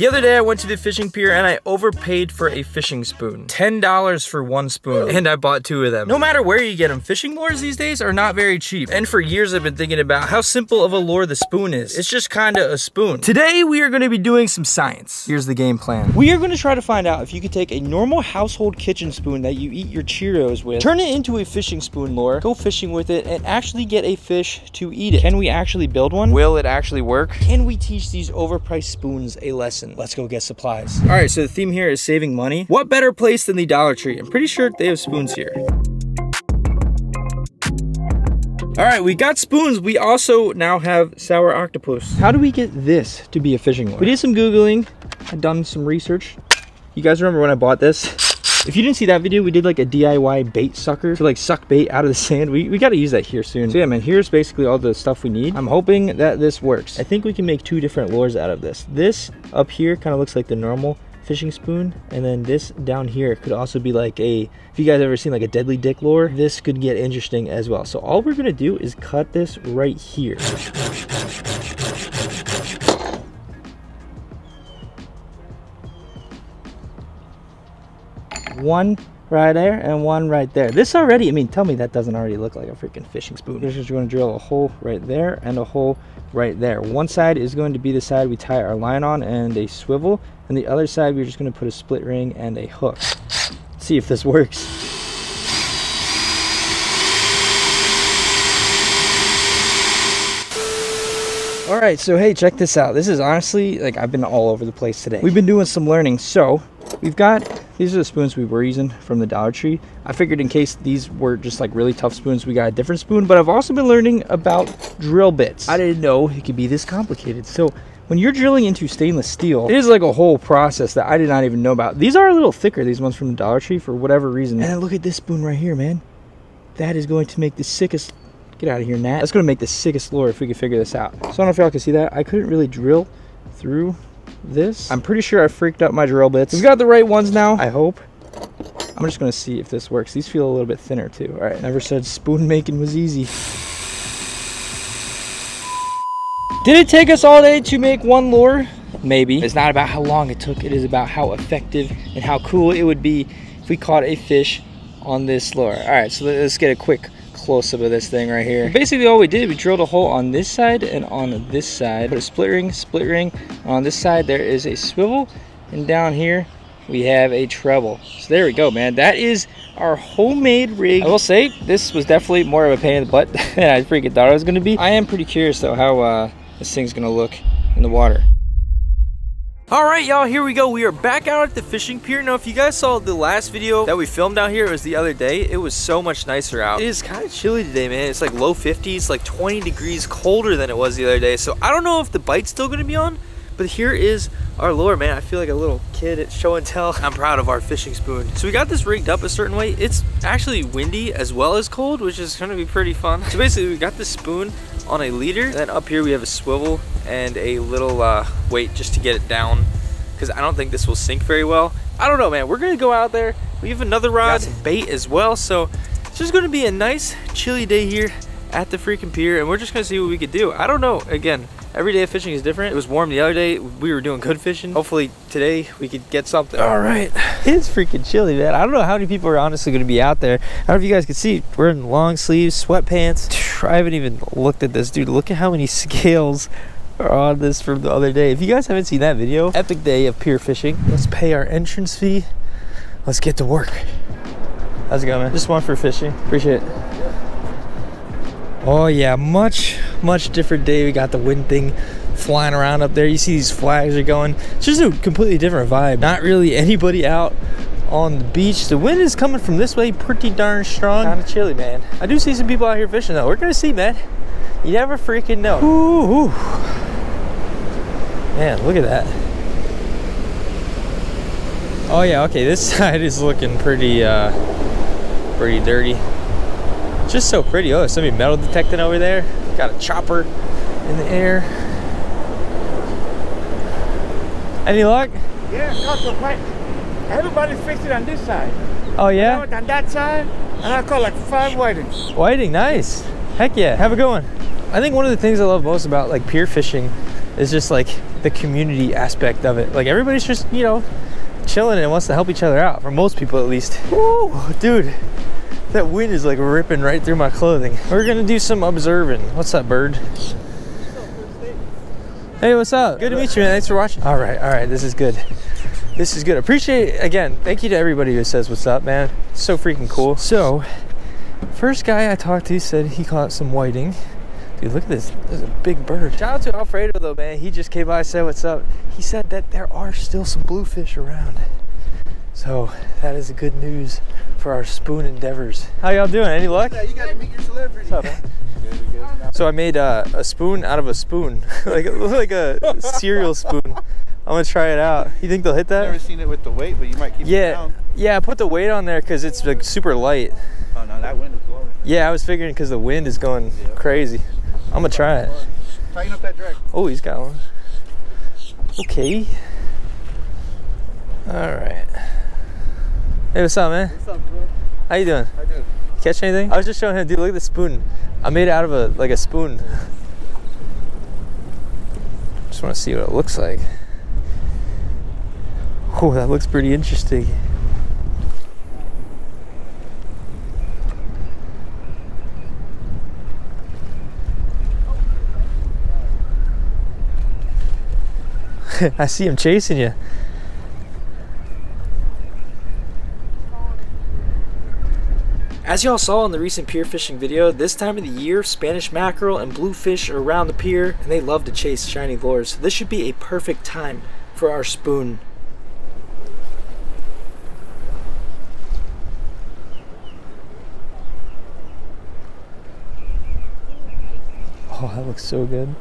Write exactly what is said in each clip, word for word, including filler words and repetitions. The other day I went to the fishing pier and I overpaid for a fishing spoon. ten dollars for one spoon, and I bought two of them. No matter where you get them, fishing lures these days are not very cheap. And for years I've been thinking about how simple of a lure the spoon is. It's just kinda a spoon. Today we are gonna be doing some science. Here's the game plan. We are gonna try to find out if you could take a normal household kitchen spoon that you eat your Cheerios with, turn it into a fishing spoon lure, go fishing with it, and actually get a fish to eat it. Can we actually build one? Will it actually work? Can we teach these overpriced spoons a lesson? Let's go get supplies. All right, so the theme here is saving money. What better place than the Dollar Tree? I'm pretty sure they have spoons here. All right, we got spoons. We also now have sour octopus. How do we get this to be a fishing lure? We did some Googling. I've done some research. You guys remember when I bought this? If you didn't see that video, we did like a D I Y bait sucker to like suck bait out of the sand. We, we got to use that here soon. So yeah, man, here's basically all the stuff we need. I'm hoping that this works. I think we can make two different lures out of this. This up here kind of looks like the normal fishing spoon, and then this down here could also be like a, if you guys ever seen like a deadly dick lure, this could get interesting as well. So all we're going to do is cut this right here. One right there and one right there. This already, I mean, tell me that doesn't already look like a freaking fishing spoon. We're just going to drill a hole right there and a hole right there. One side is going to be the side we tie our line on and a swivel, and the other side we're just going to put a split ring and a hook. Let's see if this works. All right, so hey, check this out. This is honestly, like, I've been all over the place today. We've been doing some learning, so we've got, these are the spoons we were using from the Dollar Tree. I figured in case these were just like really tough spoons, we got a different spoon, but I've also been learning about drill bits. I didn't know it could be this complicated. So when you're drilling into stainless steel, it is like a whole process that I did not even know about. These are a little thicker, these ones from the Dollar Tree, for whatever reason. And look at this spoon right here, man. That is going to make the sickest. Get out of here, Nat. That's gonna make the sickest lure if we can figure this out. So I don't know if y'all can see that. I couldn't really drill through this. I'm pretty sure I freaked up my drill bits. We've got the right ones now, I hope. I'm just gonna see if this works. These feel a little bit thinner too. All right, never said spoon making was easy. Did it take us all day to make one lure? Maybe. It's not about how long it took. It is about how effective and how cool it would be if we caught a fish on this lure. All right, so let's get a quick close-up of this thing right here. Basically all we did, we drilled a hole on this side and on this side, put a split ring, split ring. On this side there is a swivel, and down here we have a treble. So there we go, man. That is our homemade rig. I will say this was definitely more of a pain in the butt than I freaking thought it was gonna be. I am pretty curious though how uh, this thing's gonna look in the water. All right, y'all, here we go. We are back out at the fishing pier. Now, if you guys saw the last video that we filmed out here, it was the other day. It was so much nicer out. It is kind of chilly today, man. It's like low fifties, like twenty degrees colder than it was the other day. So I don't know if the bite's still gonna be on, but here is our lure, man. I feel like a little kid at show and tell. I'm proud of our fishing spoon. So we got this rigged up a certain way. It's actually windy as well as cold, which is gonna be pretty fun. So basically, we got this spoon on a leader, and then up here we have a swivel and a little uh, weight just to get it down, because I don't think this will sink very well. I don't know, man. We're gonna go out there. We have another rod, bait as well, so it's just gonna be a nice chilly day here at the freaking pier, and we're just gonna see what we could do. I don't know, again, every day of fishing is different. It was warm the other day, we were doing good fishing. Hopefully today we could get something. All right, it's freaking chilly, man. I don't know how many people are honestly gonna be out there. I don't know if you guys can see, we're in long sleeves, sweatpants. I haven't even looked at this, dude. Look at how many scales are on this from the other day. If you guys haven't seen that video, epic day of pier fishing. Let's pay our entrance fee. Let's get to work. How's it going, man? Just one for fishing. Appreciate it. Oh yeah, much, much different day. We got the wind thing flying around up there. You see these flags are going. It's just a completely different vibe. Not really anybody out on the beach. The wind is coming from this way pretty darn strong. Kind of chilly, man. I do see some people out here fishing though. We're gonna see, man. You never freaking know. Ooh, ooh. Man, look at that. Oh yeah, okay, this side is looking pretty, uh, pretty dirty. Just so pretty. Oh, there's somebody metal detecting over there. Got a chopper in the air. Any luck? Yeah, got so quite. Everybody fixed it on this side. Oh yeah? On that side, and I caught like five whitings. Whiting, nice. Heck yeah. Have a good one. I think one of the things I love most about like pier fishing is just like the community aspect of it. Like everybody's just, you know, chilling and wants to help each other out, for most people at least. Woo, dude, that wind is like ripping right through my clothing. We're gonna do some observing. What's up, bird? Hey, what's up? Good to meet you, man. Thanks for watching. All right, all right, this is good. This is good. Appreciate it. Again, thank you to everybody who says what's up, man. It's so freaking cool. So, first guy I talked to said he caught some whiting. Dude, look at this. There's a big bird. Shout out to Alfredo, though, man. He just came by and said what's up. He said that there are still some bluefish around. So, that is good news for our spoon endeavors. How y'all doing? Any luck? Yeah, you gotta meet your celebrity. What's up, man? So I made uh, a spoon out of a spoon, like a, like a cereal spoon. I'm gonna try it out. You think they'll hit that? I've never seen it with the weight, but you might keep yeah. it down. Yeah, I put the weight on there because it's like super light. Oh no, that wind is blowing. Yeah, I was figuring because the wind is going yeah. crazy. I'm gonna try it. Tighten up that drag. Oh, he's got one. Okay. All right. Hey, what's up, man? What's up, bro? How you doing? How you doing? Catch anything? I was just showing him, dude, look at the spoon. I made it out of a like a spoon. Just want to see what it looks like. Oh, that looks pretty interesting. I see him chasing you. As y'all saw in the recent pier fishing video, this time of the year, Spanish mackerel and bluefish are around the pier and they love to chase shiny lures. So this should be a perfect time for our spoon. Oh, that looks so good.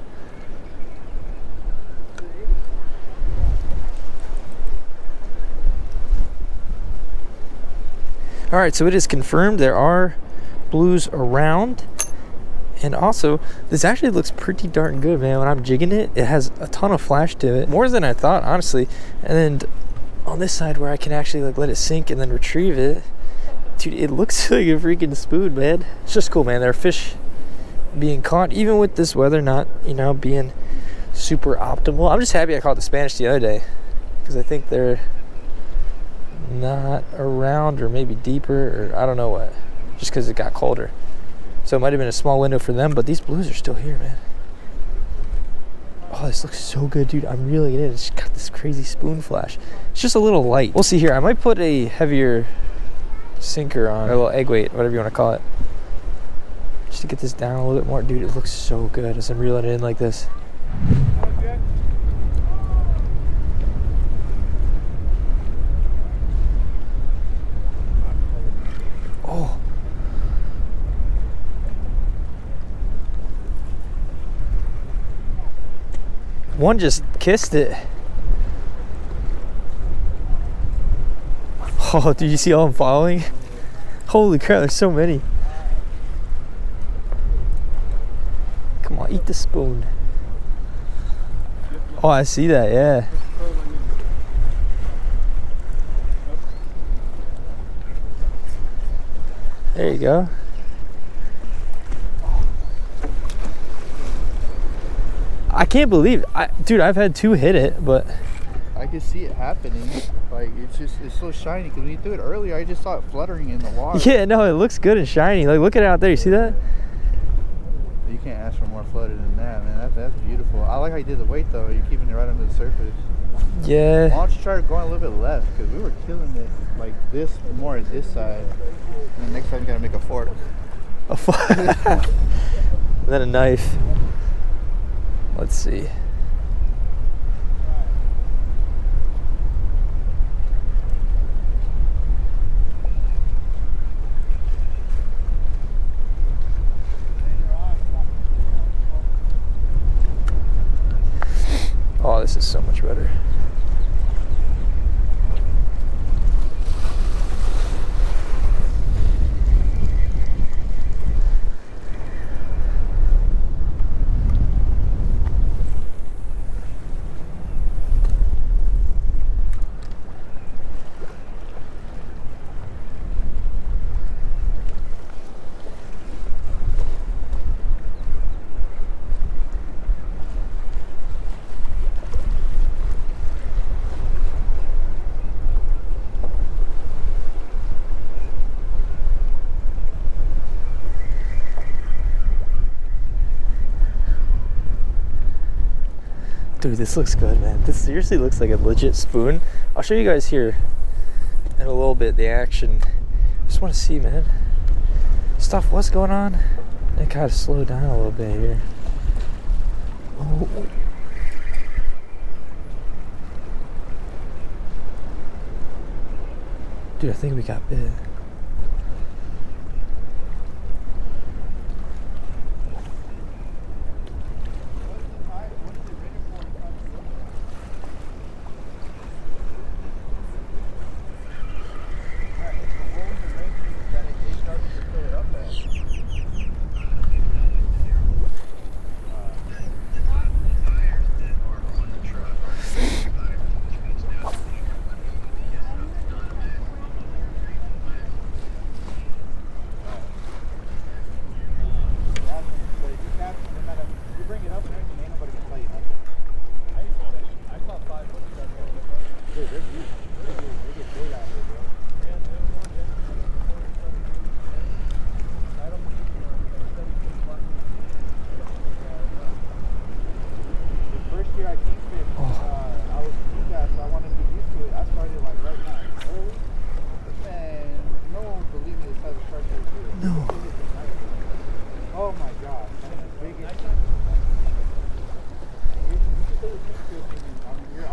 All right, so it is confirmed there are blues around, and also this actually looks pretty darn good, man. When I'm jigging it, it has a ton of flash to it, more than I thought, honestly. And then on this side where I can actually like let it sink and then retrieve it, dude, it looks like a freaking spoon, man. It's just cool, man. There are fish being caught, even with this weather not, you know, being super optimal. I'm just happy I caught the Spanish the other day because I think they're not around, or maybe deeper, or I don't know what, just because it got colder, so it might have been a small window for them. But these blues are still here, man. Oh, this looks so good, dude. I'm reeling it in. It's got this crazy spoon flash. It's just a little light. We'll see here. I might put a heavier sinker on, or a little egg weight, whatever you want to call it, just to get this down a little bit more. Dude, it looks so good as I'm reeling it in like this. One just kissed it. Oh, did you see all them following? Holy crap, there's so many. Come on, eat the spoon. Oh, I see that, yeah. There you go. I can't believe, I, dude, I've had two hit it, but. I can see it happening. Like, it's just, it's so shiny. Because when you threw it earlier, I just saw it fluttering in the water. Yeah, no, it looks good and shiny. Like, look at it out there. You see that? You can't ask for more flooded than that, man. That, that's beautiful. I like how you did the weight, though. You're keeping it right under the surface. Yeah. Why don't you try going a little bit left? Because we were killing it, like, this, more at this side. And the next time, you got to make a fork. A fork? And then a knife. Let's see. Oh, this is so much better. Dude, this looks good, man. This seriously looks like a legit spoon. I'll show you guys here in a little bit the action. I just want to see, man. Stuff, what's going on? I kind of slowed down a little bit here. Oh. Dude, I think we got bit.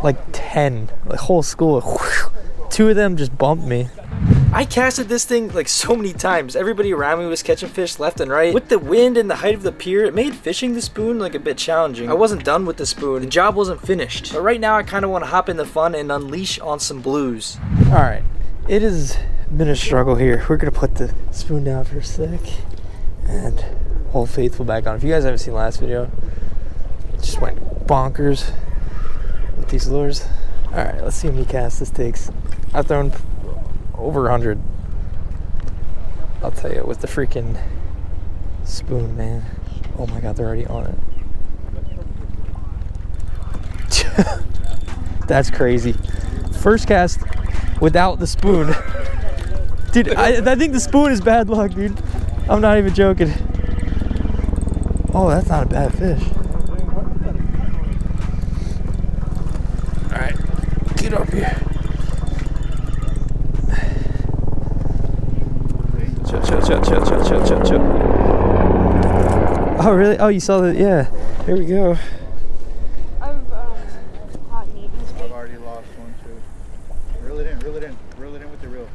Like ten, like whole school, whew, two of them just bumped me. I casted this thing like so many times. Everybody around me was catching fish left and right. With the wind and the height of the pier, it made fishing the spoon like a bit challenging. I wasn't done with the spoon. The job wasn't finished. But right now I kind of want to hop in the fun and unleash on some blues. All right, it has been a struggle here. We're gonna put the spoon down for a sec and hold faithful back on. If you guys haven't seen the last video, it just went bonkers. These lures. All right, let's see how many casts this takes. I've thrown over one hundred. I'll tell you, with the freaking spoon, man. Oh my God, they're already on it. That's crazy. First cast without the spoon. Dude, I, I think the spoon is bad luck, dude. I'm not even joking. Oh, that's not a bad fish. Get up here. Chill, chill, chill, chill, chill, chill, chill, chill. Oh, really? Oh, you saw that? Yeah. Here we go. I've, um, caught an eating spoon. I've already lost one, too. Reel it in, reel it in, reel it in with the reel.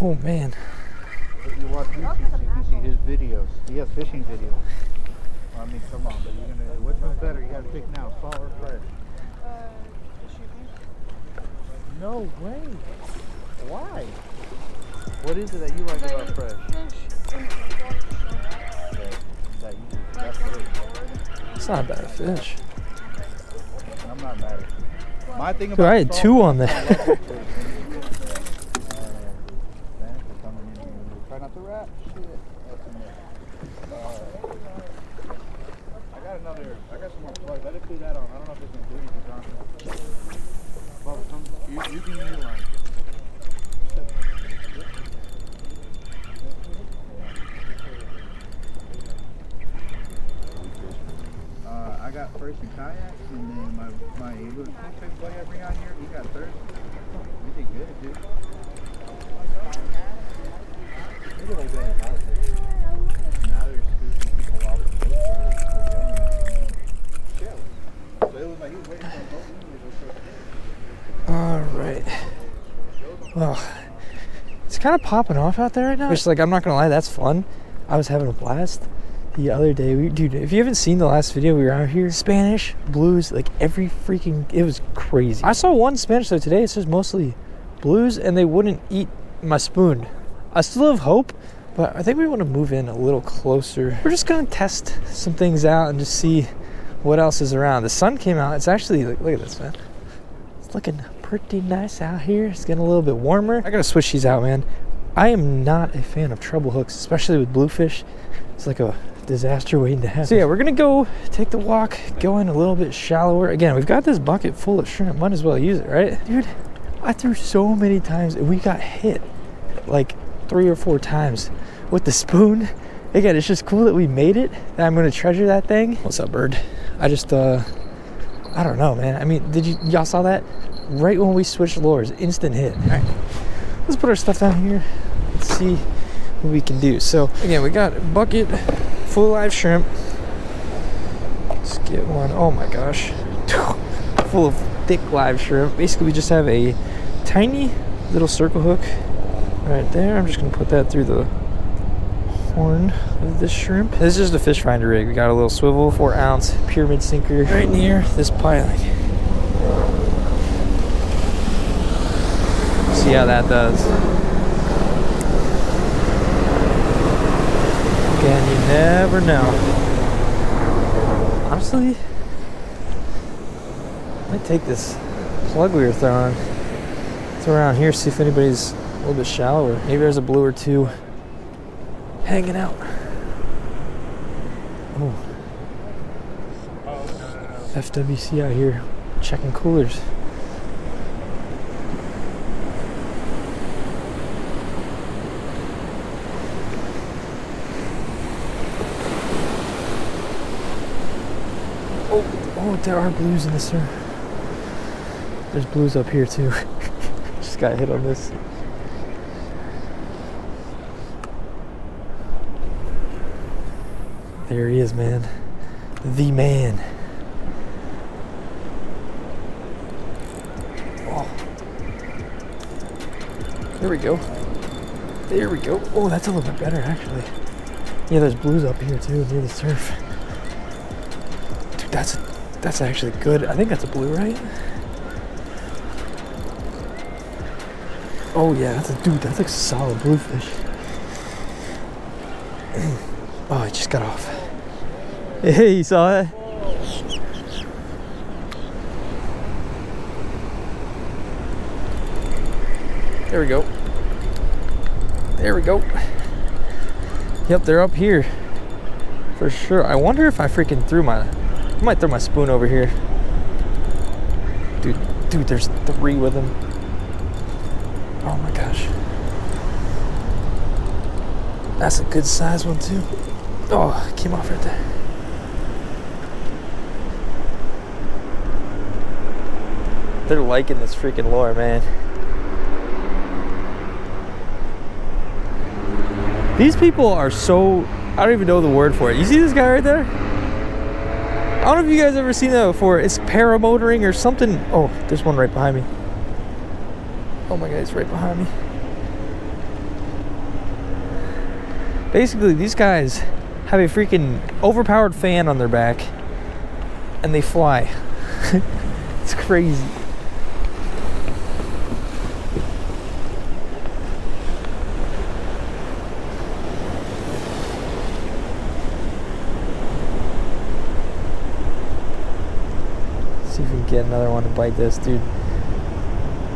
Oh man. You watch YouTube, you can see his videos. He has fishing videos. I mean, come on, but you're gonna, which one's better? You gotta pick now, salt or fresh? Uh, should No way. Why? What is it that you like about fresh? Fish. It's not a bad fish. I'm not mad at you. My thing about Dude, I had two on that. Not the rat shit. Uh, I got another. I got some more plug. Let it do that on. I don't know if it's gonna do anything. Well, some, you, you can utilize it. Uh, I got first in kayaks, and then my my little fish boy I bring out here. He got third. We did good, dude. Look at that guy. Now they're scooping people off the boat. Chill. So it was like he was waiting for a boat to go so quick. Alright. Oh. It's kind of popping off out there right now. Which, like, I'm not going to lie, that's fun. I was having a blast. The other day, we, dude, if you haven't seen the last video, we were out here. Spanish, blues, like every freaking, it was crazy. I saw one Spanish, though, today. It says mostly blues, and they wouldn't eat my spoon. I still have hope, but I think we want to move in a little closer. We're just gonna test some things out and just see what else is around. The sun came out. It's actually, look, look at this, man. It's looking pretty nice out here. It's getting a little bit warmer. I gotta switch these out, man. I am not a fan of treble hooks, especially with bluefish. It's like a disaster waiting to happen. So yeah, we're gonna go take the walk, go in a little bit shallower. Again, we've got this bucket full of shrimp. Might as well use it, right? Dude, I threw so many times and we got hit like three or four times with the spoon. Again, it's just cool that we made it. I'm gonna treasure that thing. What's up, bird? I just, uh, I don't know, man. I mean, did you, y'all saw that? Right when we switched lures, instant hit. All right, let's put our stuff down here. Let's see what we can do. So again, we got a bucket full of live shrimp. Let's get one. Oh my gosh. Full of thick live shrimp. Basically, we just have a tiny little circle hook right there. I'm just gonna put that through the horn of this shrimp. This is the fish finder rig. We got a little swivel, four ounce pyramid sinker right near this piling. See how that does. Again, you never know. Honestly, I might take this plug we were throwing, throw around here, see if anybody's a little bit shallower. Maybe there's a blue or two hanging out. Oh, F W C out here checking coolers. Oh, oh, there are blues in this, sir. There's blues up here too. Just got hit on this. There he is, man. The man. Oh. There we go. There we go. Oh, that's a little bit better, actually. Yeah, there's blues up here, too, near the surf. Dude, that's, that's actually good. I think that's a blue, right? Oh, yeah. That's a, dude, that's a solid bluefish. Oh, I just got off. Hey, you saw it? There we go. There we go. Yep, they're up here. For sure. I wonder if I freaking threw my... I might throw my spoon over here. Dude, dude, there's three with them. Oh my gosh. That's a good size one, too. Oh, it came off right there. They're liking this freaking lure, man. These people are so, I don't even know the word for it. You see this guy right there? I don't know if you guys ever seen that before. It's paramotoring or something. Oh, there's one right behind me. Oh my God, it's right behind me. Basically, these guys have a freaking overpowered fan on their back and they fly. It's crazy. Let's see if we can get another one to bite this, dude.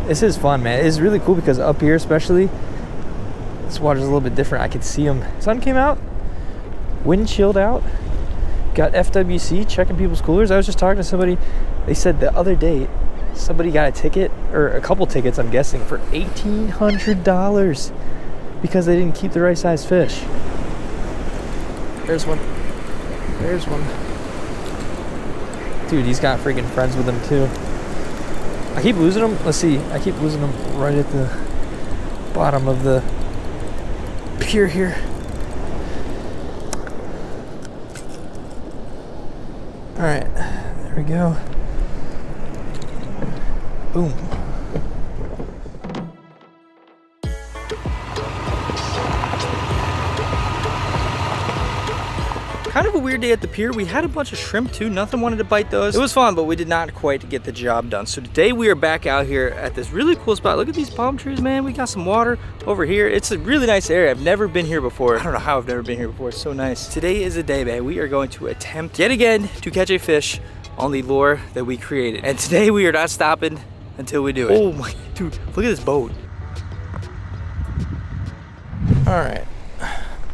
This is fun, man. It's really cool because up here especially, this water's a little bit different. I could see them. Sun came out, wind chilled out, got F W C checking people's coolers. I was just talking to somebody. They said the other day somebody got a ticket, or a couple tickets, I'm guessing, for eighteen hundred dollars because they didn't keep the right size fish. There's one. There's one. Dude, he's got freaking friends with him too. I keep losing them. Let's see. I keep losing them right at the bottom of the pier here. All right, there we go. Boom. Kind of a weird day at the pier. We had a bunch of shrimp too. Nothing wanted to bite those. It was fun, but we did not quite get the job done. So today we are back out here at this really cool spot. Look at these palm trees, man. We got some water over here. It's a really nice area. I've never been here before. I don't know how I've never been here before. It's so nice. Today is a day, man. We are going to attempt yet again to catch a fish on the lure that we created. And today we are not stopping until we do it. Oh my, dude, look at this boat. All right.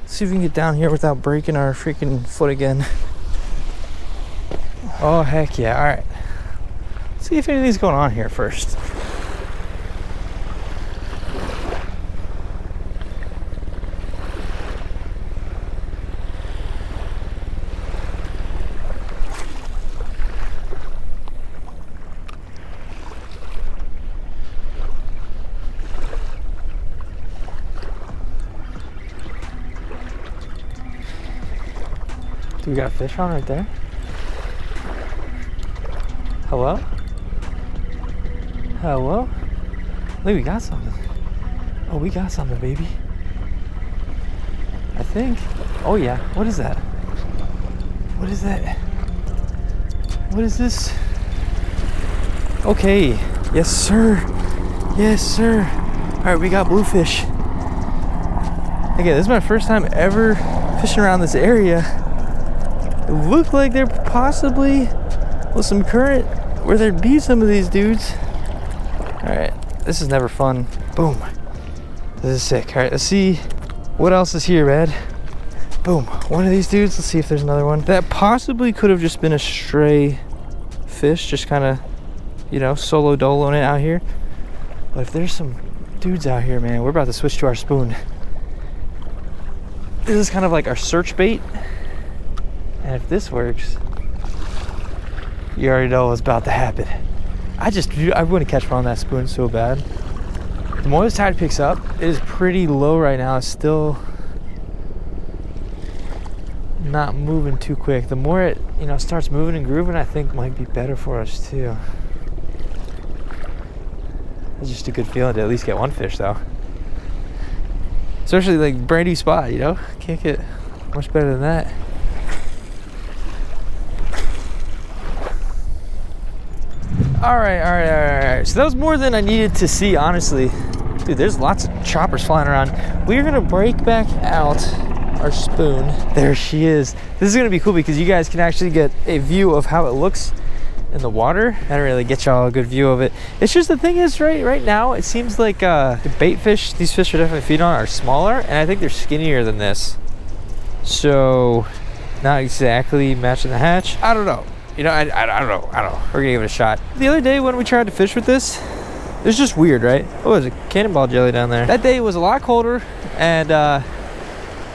See if we can get down here without breaking our freaking foot again. Oh, heck yeah. All right. Let's see if anything's going on here first. Do we got a fish on right there? Hello? Hello? Look, we got something. Oh, we got something, baby. I think. Oh yeah, what is that? What is that? What is this? Okay, yes sir. Yes sir. All right, we got bluefish. Again, this is my first time ever fishing around this area. It looked like there possibly was some current where there'd be some of these dudes. All right, this is never fun. Boom, this is sick. All right, let's see what else is here, man. Boom, one of these dudes. Let's see if there's another one. That possibly could have just been a stray fish, just kind of, you know, solo doloing it out here. But if there's some dudes out here, man, we're about to switch to our spoon. This is kind of like our search bait. And if this works, you already know what's about to happen. I just, I wouldn't catch one on that spoon so bad. The more this tide picks up, it is pretty low right now. It's still not moving too quick. The more it, you know, starts moving and grooving, I think might be better for us too. It's just a good feeling to at least get one fish though. Especially like brand new spot, you know? Can't get much better than that. All right, all right, all right, all right. So that was more than I needed to see, honestly. Dude, there's lots of choppers flying around. We're gonna break back out our spoon. There she is. This is gonna be cool because you guys can actually get a view of how it looks in the water. I don't really get y'all a good view of it. It's just the thing is, right right now, it seems like uh, the bait fish, these fish are definitely feeding on, are smaller, and I think they're skinnier than this. So, not exactly matching the hatch. I don't know. You know, I, I, I don't know, I don't know. We're gonna give it a shot. The other day when we tried to fish with this, it was just weird, right? Oh, there's a cannonball jelly down there. That day was a lot colder and uh,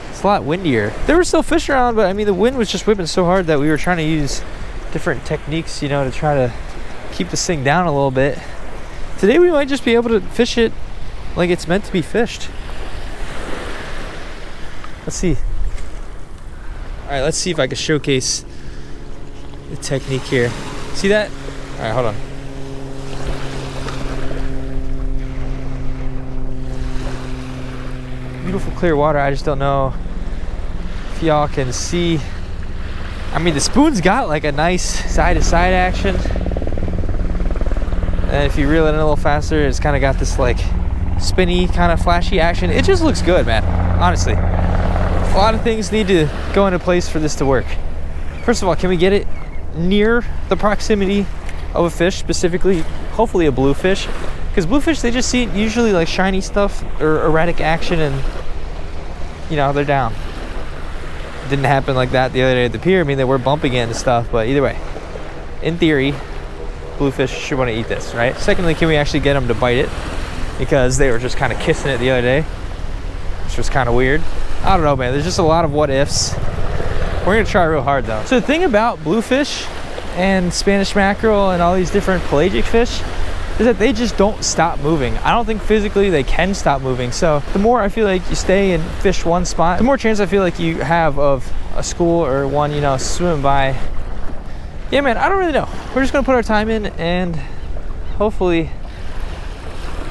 it's a lot windier. There were still fish around, but I mean, the wind was just whipping so hard that we were trying to use different techniques, you know, to try to keep this thing down a little bit. Today we might just be able to fish it like it's meant to be fished. Let's see. All right, let's see if I can showcase the technique here. See that? All right, hold on. Beautiful clear water. I just don't know if y'all can see. I mean, the spoon's got like a nice side to side action. And if you reel it in a little faster, it's kind of got this like spinny kind of flashy action. It just looks good, man, honestly. A lot of things need to go into place for this to work. First of all, can we get it near the proximity of a fish, specifically hopefully a bluefish, because bluefish, they just see usually like shiny stuff or erratic action, and you know, they're down. It didn't happen like that the other day at the pier. I mean, they were bumping it and stuff, but either way, in theory, bluefish should want to eat this, right? Secondly, can we actually get them to bite it, because they were just kind of kissing it the other day, which was kind of weird. I don't know, man, there's just a lot of what ifs. We're gonna try real hard though. So the thing about bluefish and Spanish mackerel and all these different pelagic fish is that they just don't stop moving. I don't think physically they can stop moving. So the more I feel like you stay and fish one spot, the more chance I feel like you have of a school or one, you know, swimming by. Yeah, man, I don't really know. We're just gonna put our time in, and hopefully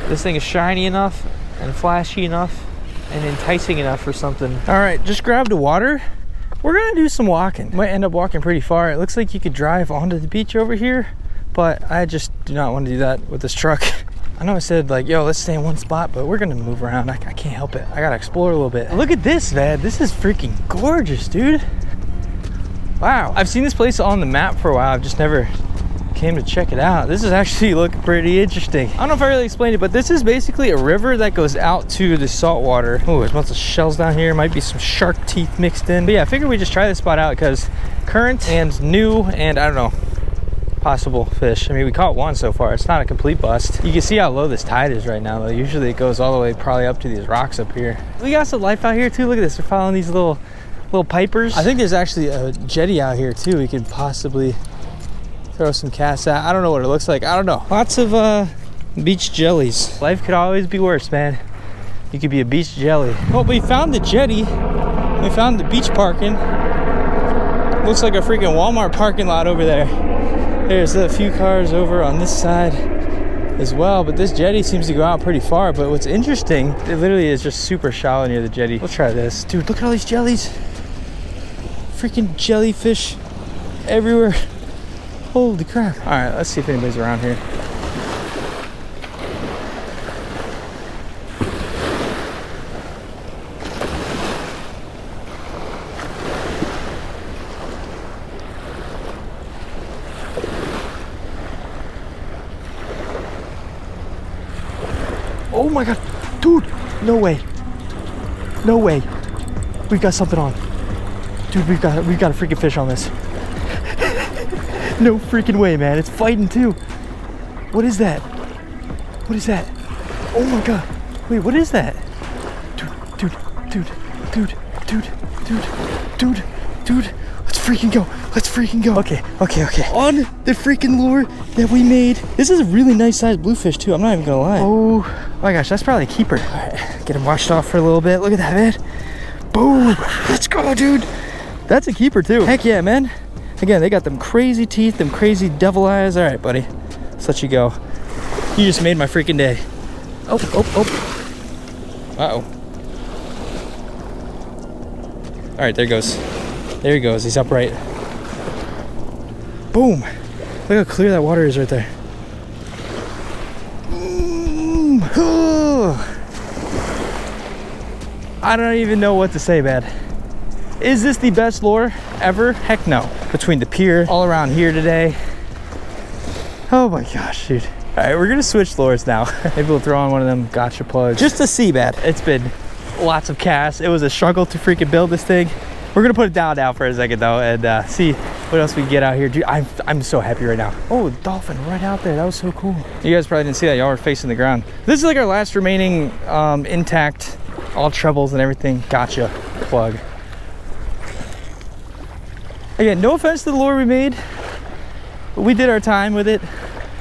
this thing is shiny enough and flashy enough and enticing enough for something. All right, just grabbed a water. We're gonna do some walking. Might end up walking pretty far. It looks like you could drive onto the beach over here, but I just do not want to do that with this truck. I know I said like, yo, let's stay in one spot, but we're gonna move around. I, I can't help it. I gotta explore a little bit. Look at this, man. This is freaking gorgeous, dude. Wow. I've seen this place on the map for a while. I've just never came to check it out. This is actually looking pretty interesting. I don't know if I really explained it, but this is basically a river that goes out to the salt water. Oh, there's lots of shells down here. Might be some shark teeth mixed in. But yeah, I figured we'd just try this spot out because current and new and I don't know, possible fish. I mean, we caught one so far. It's not a complete bust. You can see how low this tide is right now though. Usually it goes all the way probably up to these rocks up here. We got some life out here too. Look at this. We're following these little little pipers. I think there's actually a jetty out here too. We could possibly throw some casts out. I don't know what it looks like. I don't know. Lots of uh beach jellies. Life could always be worse, man. You could be a beach jelly. Well, we found the jetty. We found the beach parking. Looks like a freaking Walmart parking lot over there. There's a few cars over on this side as well, but this jetty seems to go out pretty far. But what's interesting, it literally is just super shallow near the jetty. We'll try this. Dude, look at all these jellies. Freaking jellyfish everywhere. Holy crap. All right, let's see if anybody's around here. Oh my God, dude, no way, no way. We've got something on. Dude, we've got, we've got a freaking fish on this. No freaking way, man, it's fighting too. What is that? What is that? Oh my God, wait, what is that? Dude, dude, dude, dude, dude, dude, dude, dude. Let's freaking go, let's freaking go. Okay, okay, okay. On the freaking lure that we made. This is a really nice sized bluefish too, I'm not even gonna lie. Oh. Oh my gosh, that's probably a keeper. All right, get him washed off for a little bit. Look at that, man. Boom. Let's go, dude. That's a keeper, too. Heck yeah, man. Again, they got them crazy teeth, them crazy devil eyes. All right, buddy. Let's let you go. You just made my freaking day. Oh, oh, oh. Uh-oh. All right, there he goes. There he goes. He's upright. Boom. Look how clear that water is right there. I don't even know what to say, man. Is this the best lure ever? Heck no. Between the pier, all around here today. Oh my gosh, dude. All right, we're gonna switch lures now. Maybe we'll throw on one of them gotcha plugs. Just to see, man. It's been lots of casts. It was a struggle to freaking build this thing. We're gonna put it down now for a second though and uh, see what else we can get out here. Dude, I'm, I'm so happy right now. Oh, dolphin right out there. That was so cool. You guys probably didn't see that. Y'all were facing the ground. This is like our last remaining um, intact, all trebles and everything. Gotcha plug. Again, no offense to the lure we made, but we did our time with it.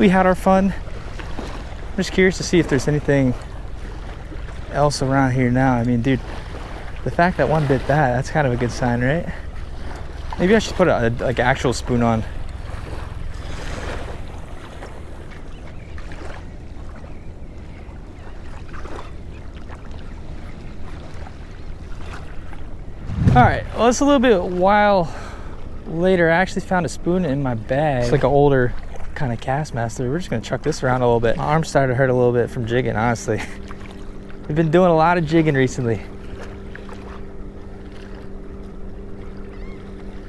We had our fun. I'm just curious to see if there's anything else around here now. I mean, dude, the fact that one bit that, that's kind of a good sign, right? Maybe I should put a, a like actual spoon on. All right, well, it's a little bit while later. I actually found a spoon in my bag. It's like an older kind of Castmaster. We're just gonna chuck this around a little bit. My arm started to hurt a little bit from jigging, honestly. We've been doing a lot of jigging recently.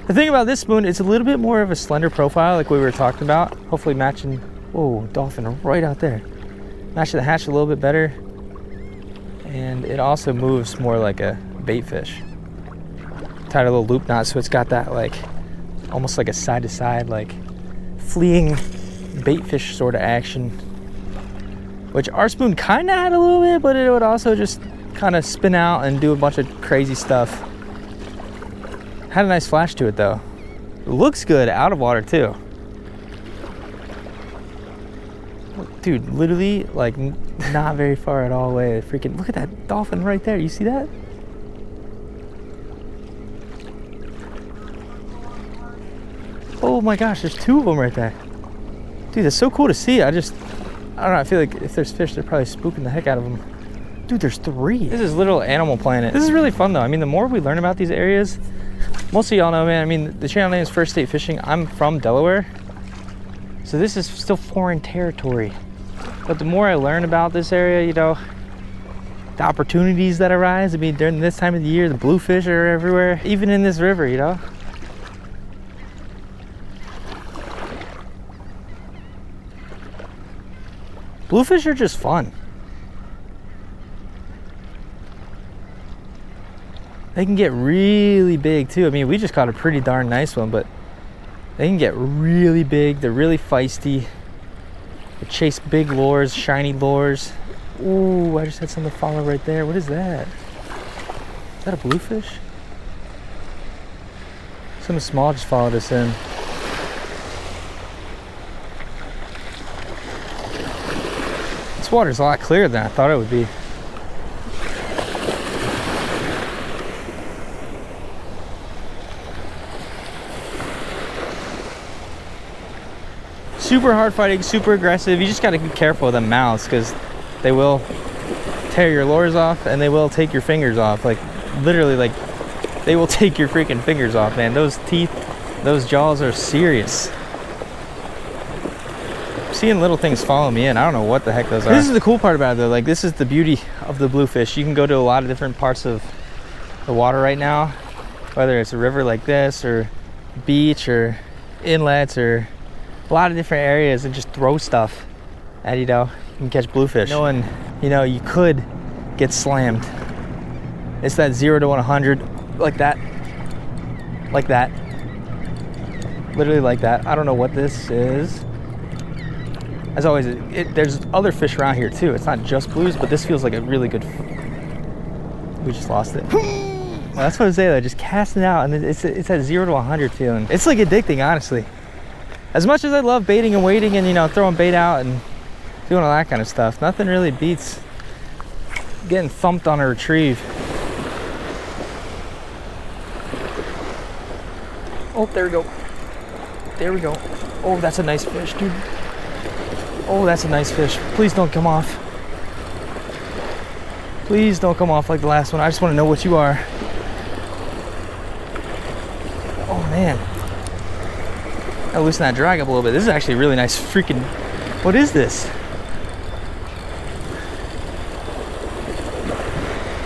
The thing about this spoon, it's a little bit more of a slender profile like we were talking about. Hopefully matching, whoa, dolphin right out there. Matching the hatch a little bit better. And it also moves more like a bait fish. Tied a little loop knot, so it's got that like almost like a side to side like fleeing bait fish sort of action, which our spoon kind of had a little bit, but it would also just kind of spin out and do a bunch of crazy stuff. Had a nice flash to it though. Looks good out of water too. Dude, literally like not very far at all away. Freaking look at that dolphin right there. You see that? Oh my gosh, there's two of them right there. Dude, that's so cool to see. I just, I don't know, I feel like if there's fish, they're probably spooking the heck out of them. Dude, there's three. This is literal Animal Planet. This is really fun though. I mean, the more we learn about these areas, most of y'all know, man, I mean, the channel name is First State Fishing. I'm from Delaware, so this is still foreign territory. But the more I learn about this area, you know, the opportunities that arise, I mean, during this time of the year, the bluefish are everywhere, even in this river, you know. Bluefish are just fun. They can get really big too. I mean, we just caught a pretty darn nice one, but they can get really big. They're really feisty. They chase big lures, shiny lures. Ooh, I just had something follow right there. What is that? Is that a bluefish? Something small just followed us in. This water's a lot clearer than I thought it would be. Super hard fighting, super aggressive. You just gotta be careful with them mouths, because they will tear your lures off and they will take your fingers off. Like, literally, like, they will take your freaking fingers off, man. Those teeth, those jaws are serious. I'm seeing little things follow me in. I don't know what the heck those are. This is the cool part about it, though. Like, this is the beauty of the bluefish. You can go to a lot of different parts of the water right now, whether it's a river like this or beach or inlets or a lot of different areas, and just throw stuff at, you know, and catch bluefish. Knowing, you know, you could get slammed. It's that zero to one hundred, like that, like that, literally like that. I don't know what this is. As always, it, it, there's other fish around here too. It's not just blues, but this feels like a really good. We just lost it. Well, that's what I say, though, just casting out, and it's it's that zero to one hundred feeling. It's like addicting, honestly. As much as I love baiting and waiting and, you know, throwing bait out and doing all that kind of stuff, nothing really beats getting thumped on a retrieve. Oh, there we go. There we go. Oh, that's a nice fish, dude. Oh, that's a nice fish. Please don't come off. Please don't come off like the last one. I just want to know what you are. Oh, man. I'll loosen that drag up a little bit. This is actually a really nice freaking... What is this?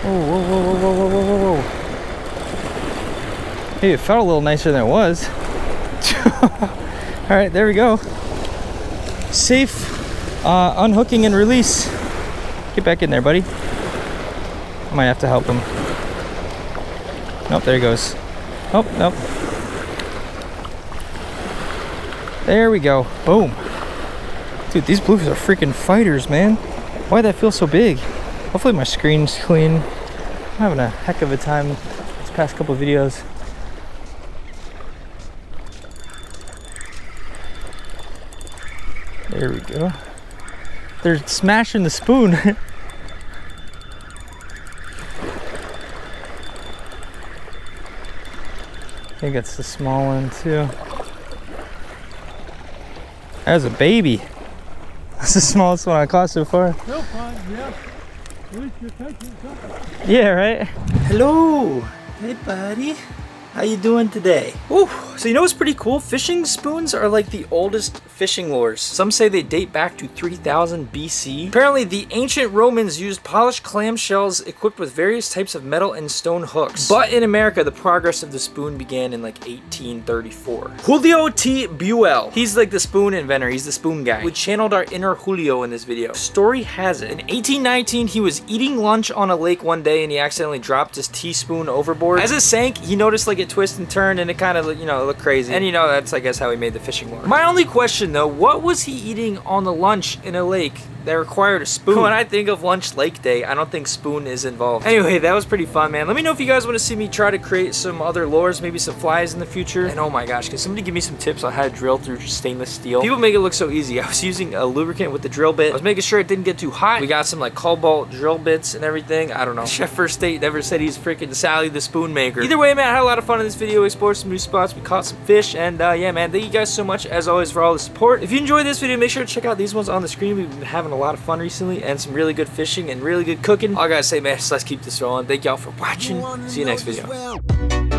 Oh, whoa, whoa, whoa, whoa, whoa, whoa, whoa. Hey, it felt a little nicer than it was. All right, there we go. Safe, uh, unhooking and release. Get back in there, buddy. I might have to help him. Nope, there he goes. Oh, nope. There we go, boom. Dude, these bluefish are freaking fighters, man. Why'd that feel so big? Hopefully my screen's clean. I'm having a heck of a time this past couple of videos. There we go. They're smashing the spoon. I think that's the small one too. That was a baby. That's the smallest one I caught so far. Still fine, yeah. At least you're taking something. Yeah, right? Hello! Hey, buddy. How you doing today? Ooh, so you know what's pretty cool? Fishing spoons are like the oldest fishing lures. Some say they date back to three thousand B C. Apparently, the ancient Romans used polished clam shells equipped with various types of metal and stone hooks. But in America, the progress of the spoon began in like eighteen thirty-four. Julio T. Buell, he's like the spoon inventor, he's the spoon guy. We channeled our inner Julio in this video. Story has it, in eighteen nineteen, he was eating lunch on a lake one day and he accidentally dropped his teaspoon overboard. As it sank, he noticed like it twist and turn and it kind of, you know, looked crazy. And you know, that's I guess how he made the fishing lure. My only question though, what was he eating on the lunch in a lake that required a spoon? When I think of lunch lake day, I don't think spoon is involved. Anyway, that was pretty fun, man. Let me know if you guys want to see me try to create some other lures, maybe some flies in the future. And oh my gosh, can somebody give me some tips on how to drill through stainless steel? People make it look so easy. I was using a lubricant with the drill bit. I was making sure it didn't get too hot. We got some like cobalt drill bits and everything. I don't know. Chef First State never said he's freaking Sally the spoon maker. Either way, man, I had a lot of fun in this video. We explored some new spots. We caught some fish. And uh, yeah, man, thank you guys so much as always for all the support. If you enjoyed this video, make sure to check out these ones on the screen. We've been having a lot of fun recently and some really good fishing and really good cooking. All I gotta say, man, let's keep this rolling. Thank y'all for watching. See you next video.